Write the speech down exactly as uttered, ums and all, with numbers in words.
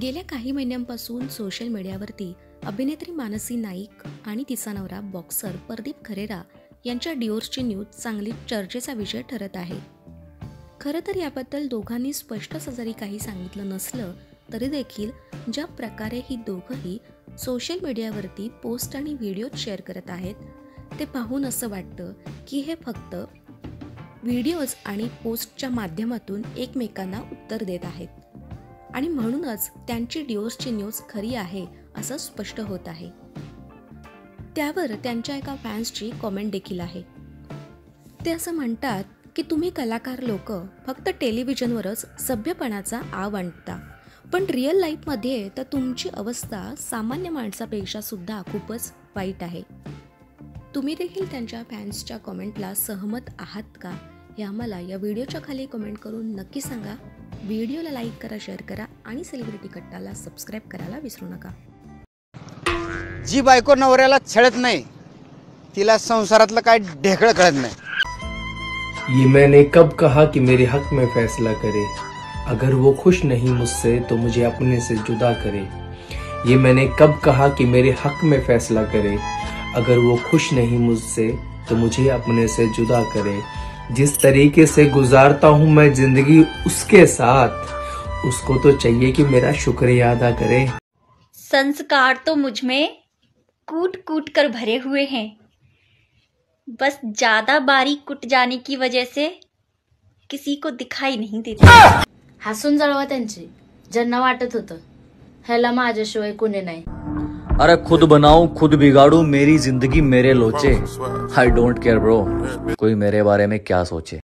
गेल्या काही महिन्यांपासून सोशल मीडियावरती अभिनेत्री मानसी नाईक आणि तिचा नवरा बॉक्सर परदीप खरेरा यांच्या डिवोर्सची न्यूज चांगली चर्चेचा विषय ठरत आहे। खरं तर याबद्दल दोघांनी स्पष्टच जरी काही सांगितलं नसलं तरी देखील ज्या प्रकारे ही दोघंही सोशल मीडियावरती पोस्ट आणि व्हिडिओ शेअर करत आहेत ते पाहून असं वाटतं की हे फक्त व्हिडिओज आणि पोस्टच्या माध्यमातून एकमेकांना उत्तर देत आहेत आणि म्हणूनच त्यांची डिवोर्सची न्यूज खरी आहे असं स्पष्ट होत आहे। त्यावर त्यांच्या एका फॅन्सची कॉमेंट देखील आहे। ते असं म्हणतात की तुम्ही कलाकार लोक फक्त टेलिव्हिजनवरच सभ्यपणाचा आव आणता, पण रिअल लाईफमध्ये तर तुमची अवस्था सामान्य माणसापेक्षा सुद्धा खूपच वाईट आहे। तुम्ही देखील त्यांच्या फॅन्सच्या कॉमेंटला सहमत आहात का हे आम्हाला या व्हिडिओच्या खाली कमेंट करून नक्की सांगा। व्हिडिओला लाईक करा, शेअर करा आणि सेलिब्रिटी कट्टाला सबस्क्राईब करायला विसरू नका। जी बायको नवऱ्याला छळत नाही तिला संसारातलं काय ढेकळ कळत नाही। ये मैंने कब कहा कि मेरे हक में फैसला करे, अगर वो खुश नहीं मुझसे तो मुझे अपने से जुदा करे। ये मैंने कब कहा कि मेरे हक में फैसला करे, अगर वो खुश नहीं मुझसे तो मुझे अपने से जुदा करे। जिस तरीके से गुजारता हूँ मैं जिंदगी उसके साथ, उसको तो चाहिए कि मेरा शुक्रिया अदा करे। संस्कार तो मुझ में कूट कूट कर भरे हुए हैं, बस ज्यादा बारीक कुट जाने की वजह से किसी को दिखाई नहीं देता। हसून जळवा त्यांची ज्यांना वाटत होतं ह्याला माझ्याशिवाय कोणी नाही। अरे खुद बनाऊ खुद बिगाड़ू, मेरी जिंदगी मेरे लोचे। आई डोंट केयर ब्रो, कोई मेरे बारे में क्या सोचे।